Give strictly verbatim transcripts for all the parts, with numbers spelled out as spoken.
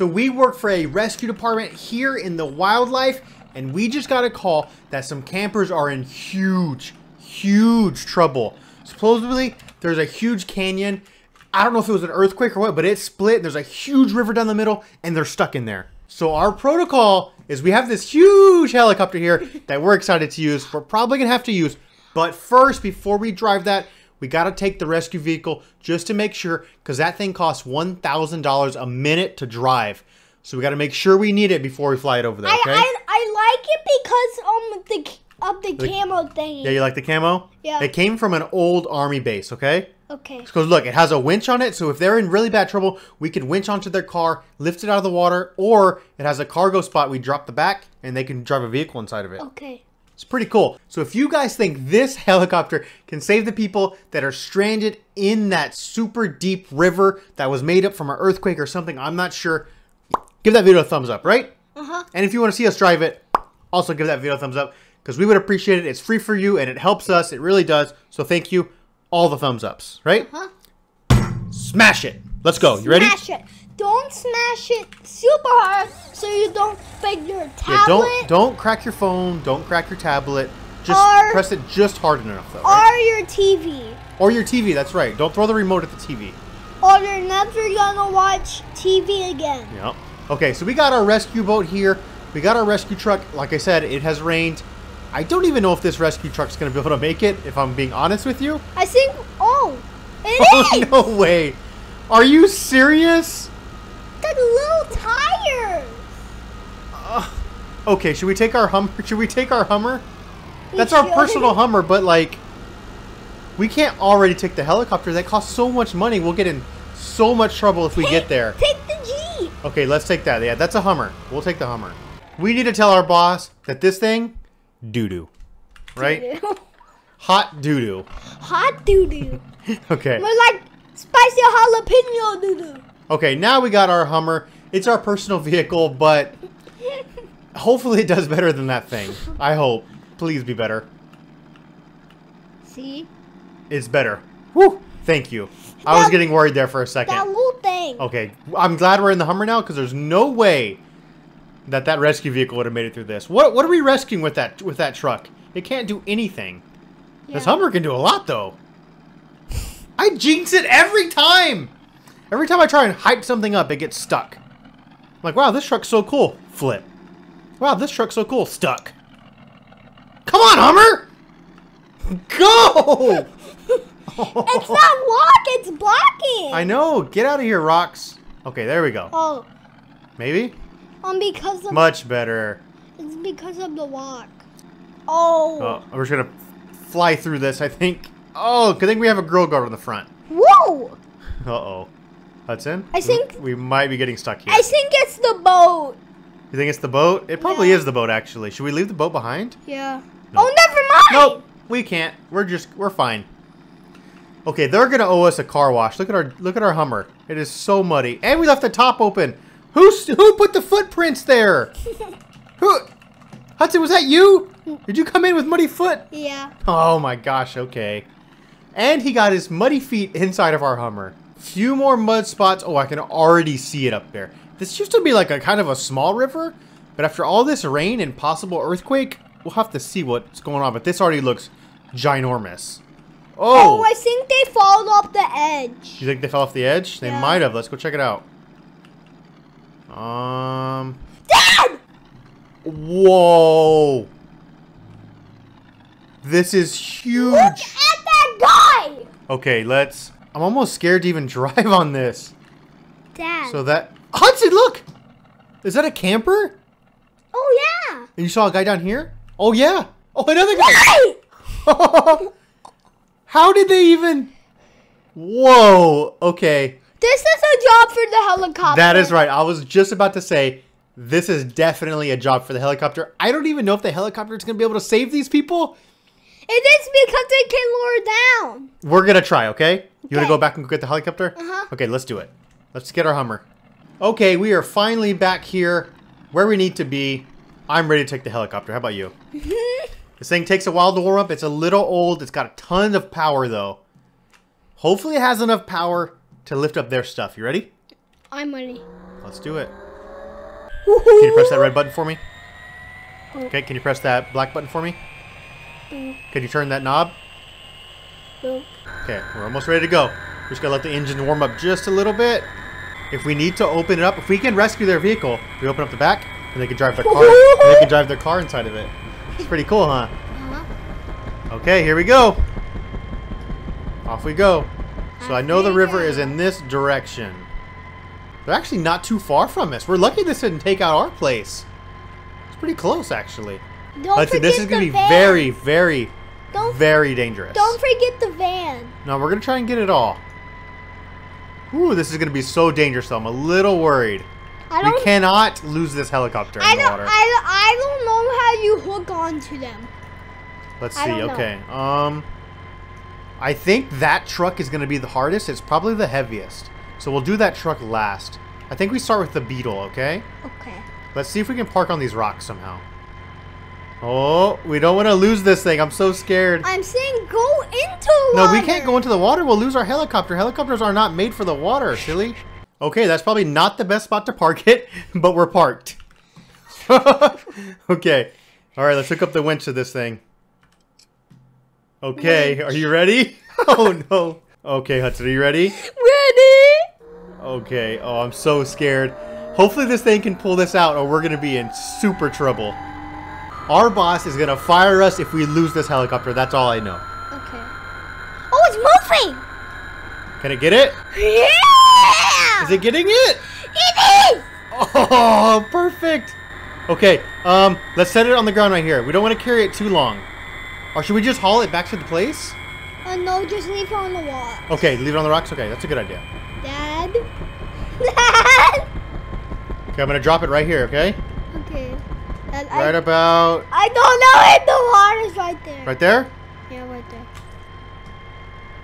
So we work for a rescue department here in the wildlife, and we just got a call that some campers are in huge, huge trouble. Supposedly, there's a huge canyon. I don't know if it was an earthquake or what, but it split. There's a huge river down the middle, and they're stuck in there. So our protocol is we have this huge helicopter here that we're excited to use. We're probably gonna have to use, but first, before we drive that, we gotta take the rescue vehicle just to make sure, because that thing costs one thousand dollars a minute to drive. So we gotta make sure we need it before we fly it over there, okay? I, I, I like it because um, the, of the, the camo thing. Yeah, you like the camo? Yeah. It came from an old army base, okay? Okay. Because look, it has a winch on it, so if they're in really bad trouble, we can winch onto their car, lift it out of the water, or it has a cargo spot, we drop the back, and they can drive a vehicle inside of it. Okay. It's pretty cool. So if you guys think this helicopter can save the people that are stranded in that super deep river that was made up from an earthquake or something, I'm not sure, give that video a thumbs up, right? Uh-huh. And if you want to see us drive it, also give that video a thumbs up, because we would appreciate it. It's free for you, and it helps us. It really does. So thank you. All the thumbs ups, right? Uh-huh. Smash it. Let's go. You ready? Smash it. Don't smash it super hard so you don't break your tablet. Yeah, don't, don't crack your phone. Don't crack your tablet. Just or, press it just hard enough, though. Right? Or your T V. Or your T V, that's right. Don't throw the remote at the T V. Or you're never gonna watch T V again. Yep. Okay, so we got our rescue boat here. We got our rescue truck. Like I said, it has rained. I don't even know if this rescue truck's gonna be able to make it, if I'm being honest with you. I think, oh, it oh, is. Oh, no way. Are you serious? Got little tires. Uh, okay, should we take our Hummer? Should we take our Hummer? We That's should. our personal Hummer, but like, we can't already take the helicopter. That costs so much money. We'll get in so much trouble if we take, get there. Take the Jeep. Okay, let's take that. Yeah, that's a Hummer. We'll take the Hummer. We need to tell our boss that this thing, doo-doo, right? Doo-doo. Hot doo-doo. Hot doo-doo. Okay. More like spicy jalapeno doo-doo. Okay, now we got our Hummer. It's our personal vehicle, but hopefully it does better than that thing. I hope. Please be better. See? It's better. Woo! Thank you. I that, was getting worried there for a second. That little thing. Okay, I'm glad we're in the Hummer now, because there's no way that that rescue vehicle would have made it through this. What What are we rescuing with that with that truck? It can't do anything. Yeah. This Hummer can do a lot, though. I jinx it every time. Every time I try and hype something up, it gets stuck. I'm like, wow, this truck's so cool. Flip. Wow, this truck's so cool. Stuck. Come on, Hummer! Go! Oh. It's not walk, it's blocking. I know. Get out of here, rocks. Okay, there we go. Oh. Maybe? Um, because of... Much better. It's because of the walk. Oh. Oh, we're just going to fly through this, I think. Oh, I think we have a grill guard on the front. Whoa! Uh-oh. Hudson? I think... We, we might be getting stuck here. I think it's the boat. You think it's the boat? It probably yeah. is the boat, actually. Should we leave the boat behind? Yeah. No. Oh, never mind! Nope. We can't. We're just... We're fine. Okay, they're gonna owe us a car wash. Look at our... Look at our Hummer. It is so muddy. And we left the top open. Who, who put the footprints there? Who... Hudson, was that you? Did you come in with muddy foot? Yeah. Oh, my gosh. Okay. And he got his muddy feet inside of our Hummer. Few more mud spots. Oh, I can already see it up there. This used to be like a kind of a small river, but after all this rain and possible earthquake, we'll have to see what's going on. But this already looks ginormous. Oh, oh I think they fall off the edge. You think they fell off the edge? They yeah. might have. Let's go check it out. Um. Dad! Whoa! This is huge. Look at that guy. Okay, let's. I'm almost scared to even drive on this. Dad. So that... Hudson, look! Is that a camper? Oh, yeah. And you saw a guy down here? Oh, yeah. Oh, another guy. Wait! How did they even... Whoa. Okay. This is a job for the helicopter. That is right. I was just about to say, this is definitely a job for the helicopter. I don't even know if the helicopter is going to be able to save these people. It is because they can lower down. We're going to try, okay? You want to go back and get the helicopter? Uh-huh. Okay, let's do it. Let's get our Hummer. Okay, we are finally back here where we need to be. I'm ready to take the helicopter. How about you? This thing takes a while to warm up. It's a little old. It's got a ton of power, though. Hopefully it has enough power to lift up their stuff. You ready? I'm ready. Let's do it. Can you press that red button for me? Okay, can you press that black button for me? Could you turn that knob? Okay, we're almost ready to go. We're just gonna let the engine warm up just a little bit. If we need to open it up, if we can rescue their vehicle, we open up the back and they can drive their car. They can drive their car inside of it. It's pretty cool, huh? Okay, here we go. Off we go. So I know the river is in this direction. They're actually not too far from us. We're lucky this didn't take out our place. It's pretty close, actually. Don't Let's forget see, this is going to be van. very, very, don't, very dangerous. Don't forget the van. No, we're going to try and get it all. Ooh, this is going to be so dangerous, though. I'm a little worried. I don't, we cannot lose this helicopter in I the don't, water. I don't, I don't know how you hook onto them. Let's see. Okay. Know. Um, I think that truck is going to be the hardest. It's probably the heaviest. So we'll do that truck last. I think we start with the Beetle, okay? Okay. Let's see if we can park on these rocks somehow. Oh, we don't want to lose this thing. I'm so scared. I'm saying go into water. No, we can't go into the water. We'll lose our helicopter. Helicopters are not made for the water, silly. Okay, that's probably not the best spot to park it, but we're parked. Okay. All right, let's hook up the winch to this thing. Okay, winch. Are you ready? Oh, no. Okay, Hudson, are you ready? Ready! Okay, oh, I'm so scared. Hopefully this thing can pull this out or we're going to be in super trouble. Our boss is gonna fire us if we lose this helicopter. That's all I know. Okay. Oh, it's moving! Can it get it? Yeah! Is it getting it? It is! Oh, perfect! Okay, um, let's set it on the ground right here. We don't want to carry it too long. Or should we just haul it back to the place? Uh, no, just leave it on the rocks. Okay, leave it on the rocks? Okay, that's a good idea. Dad? Dad? Okay, I'm gonna drop it right here, okay? Okay. And right I, about... I don't know if the water's right there. Right there? Yeah, right there.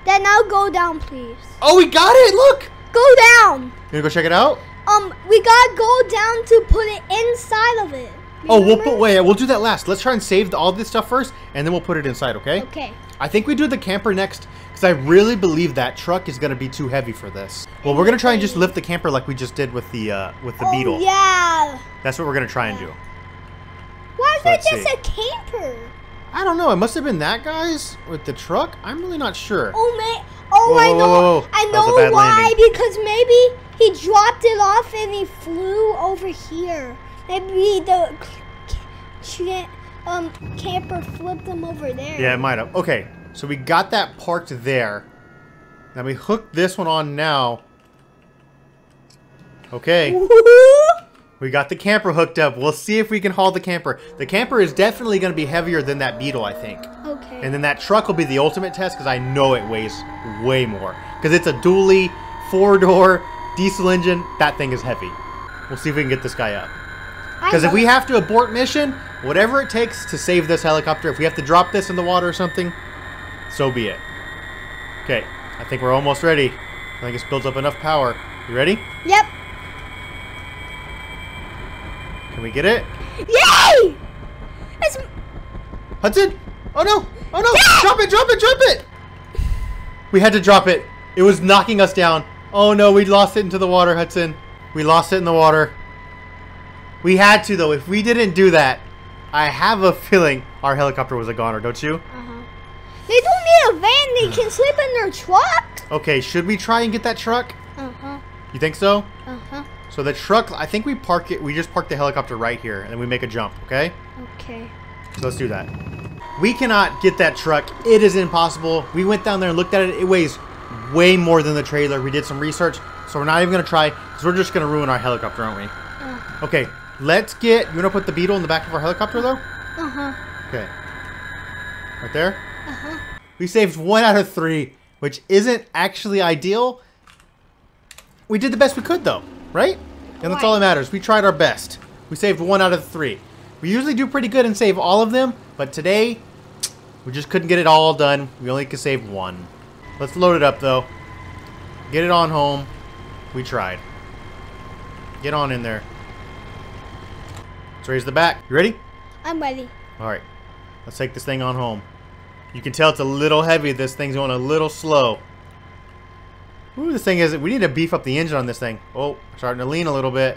Then now go down, please. Oh, we got it! Look! Go down! You wanna go check it out? Um, we gotta go down to put it inside of it. Remember? Oh, we'll put... Wait, we'll do that last. Let's try and save all this stuff first, and then we'll put it inside, okay? Okay. I think we do the camper next, because I really believe that truck is gonna be too heavy for this. Well, we're gonna try and just lift the camper like we just did with the, uh, with the oh, Beetle. Yeah! That's what we're gonna try yeah. and do. Why is there just a camper? I don't know. It must have been that guy's with the truck. I'm really not sure. Oh, man. Oh, whoa, I know. Whoa, whoa. I know why. Landing. Because maybe he dropped it off and he flew over here. Maybe the um camper flipped him over there. Yeah, it might have. Okay. So we got that parked there. Now we hooked this one on now. Okay. Woo-hoo! We got the camper hooked up. We'll see if we can haul the camper. The camper is definitely going to be heavier than that Beetle, I think. Okay. And then that truck will be the ultimate test because I know it weighs way more. Because it's a dually, four-door, diesel engine. That thing is heavy. We'll see if we can get this guy up. Because if we have to abort mission, whatever it takes to save this helicopter, if we have to drop this in the water or something, so be it. Okay. I think we're almost ready. I think it's built up enough power. You ready? Yep. Can we get it? Yay! It's... Hudson! Oh no! Oh no! Yeah! Drop it! Drop it! Drop it! We had to drop it. It was knocking us down. Oh no, we lost it into the water, Hudson. We lost it in the water. We had to though. If we didn't do that, I have a feeling our helicopter was a goner, don't you? Uh-huh. They don't need a van. They can sleep in their truck. Okay, should we try and get that truck? Uh-huh. You think so? Uh-huh. So the truck, I think we park it, we just park the helicopter right here and then we make a jump, okay? Okay. So let's do that. We cannot get that truck. It is impossible. We went down there and looked at it. It weighs way more than the trailer. We did some research, so we're not even going to try because we're just going to ruin our helicopter, aren't we? Uh. Okay, let's get, you want to put the Beetle in the back of our helicopter though? Uh-huh. Okay. Right there? Uh-huh. We saved one out of three, which isn't actually ideal. We did the best we could though. Right? And that's all that matters. We tried our best. We saved one out of the three. We usually do pretty good and save all of them, but today, we just couldn't get it all done. We only could save one. Let's load it up, though. Get it on home. We tried. Get on in there. Let's raise the back. You ready? I'm ready. All right. Let's take this thing on home. You can tell it's a little heavy. This thing's going a little slow. Ooh, this thing is, we need to beef up the engine on this thing. Oh, starting to lean a little bit.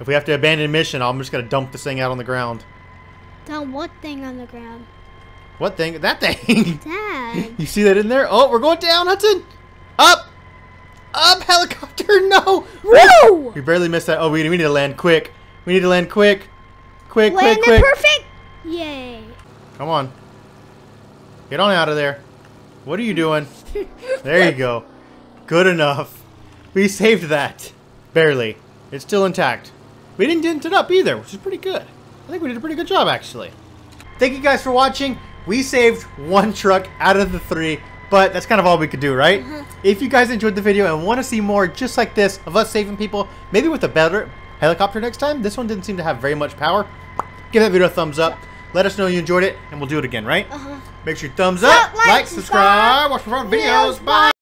If we have to abandon mission, I'm just going to dump this thing out on the ground. Dump what thing on the ground? What thing? That thing! Dad! You see that in there? Oh, we're going down, Hudson! Up! Up, helicopter! No! Woo! We barely missed that. Oh, we, we need to land quick. We need to land quick. Quick, land quick, quick. Perfect! Yay! Come on. Get on out of there. What are you doing? There you go. Good enough. We saved that. Barely. It's still intact. We didn't dent it up either, which is pretty good. I think we did a pretty good job, actually. Thank you guys for watching. We saved one truck out of the three, but that's kind of all we could do, right? Uh-huh. If you guys enjoyed the video and want to see more just like this of us saving people, maybe with a better helicopter next time. This one didn't seem to have very much power. Give that video a thumbs up. Let us know you enjoyed it, and we'll do it again, right? Uh-huh. Make sure you thumbs up, uh, like, like, subscribe, watch more videos. Bye!